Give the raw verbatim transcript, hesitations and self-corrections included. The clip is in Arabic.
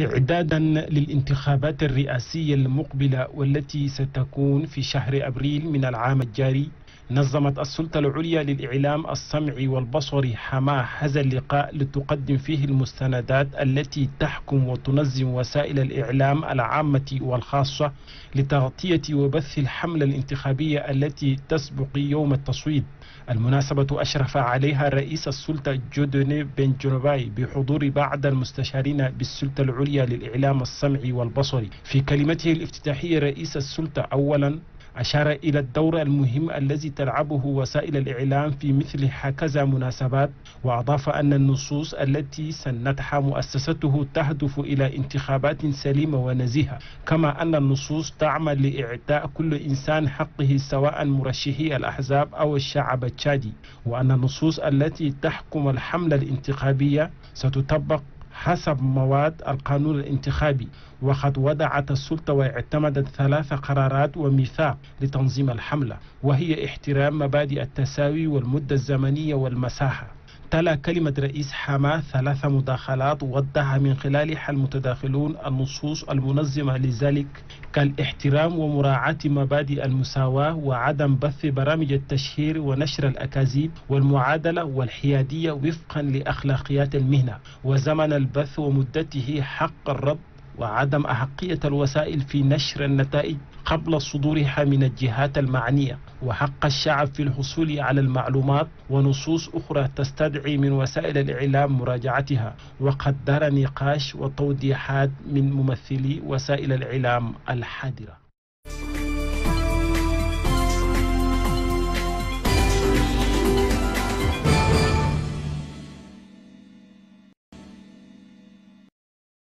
استعدادا للانتخابات الرئاسية المقبلة والتي ستكون في شهر أبريل من العام الجاري، نظمت السلطة العليا للإعلام السمعي والبصري حماه هذا اللقاء لتقدم فيه المستندات التي تحكم وتنظم وسائل الإعلام العامة والخاصة لتغطية وبث الحملة الانتخابية التي تسبق يوم التصويت. المناسبة أشرف عليها رئيس السلطة جودوني بن جورباي بحضور بعض المستشارين بالسلطة العليا للإعلام السمعي والبصري. في كلمته الافتتاحية رئيس السلطة أولا أشار إلى الدور المهم الذي تلعبه وسائل الإعلام في مثل هكذا مناسبات، وأضاف أن النصوص التي سنتها مؤسسته تهدف إلى انتخابات سليمة ونزيهة، كما أن النصوص تعمل لإعطاء كل إنسان حقه سواء مرشحي الأحزاب أو الشعب التشادي، وأن النصوص التي تحكم الحملة الانتخابية ستطبق حسب مواد القانون الانتخابي. وقد وضعت السلطة واعتمدت ثلاث قرارات وميثاق لتنظيم الحملة، وهي احترام مبادئ التساوي والمدة الزمنية والمساحة. تلا كلمة رئيس حماه ثلاث مداخلات وضح من خلالها المتداخلون النصوص المنظمة لذلك كالاحترام ومراعاة مبادئ المساواة وعدم بث برامج التشهير ونشر الأكاذيب والمعادلة والحيادية وفقا لأخلاقيات المهنة وزمن البث ومدته، حق الرد وعدم أحقية الوسائل في نشر النتائج قبل صدورها من الجهات المعنية، وحق الشعب في الحصول على المعلومات، ونصوص أخرى تستدعي من وسائل الإعلام مراجعتها. وقد دار نقاش وتوضيحات من ممثلي وسائل الإعلام الحاضرة.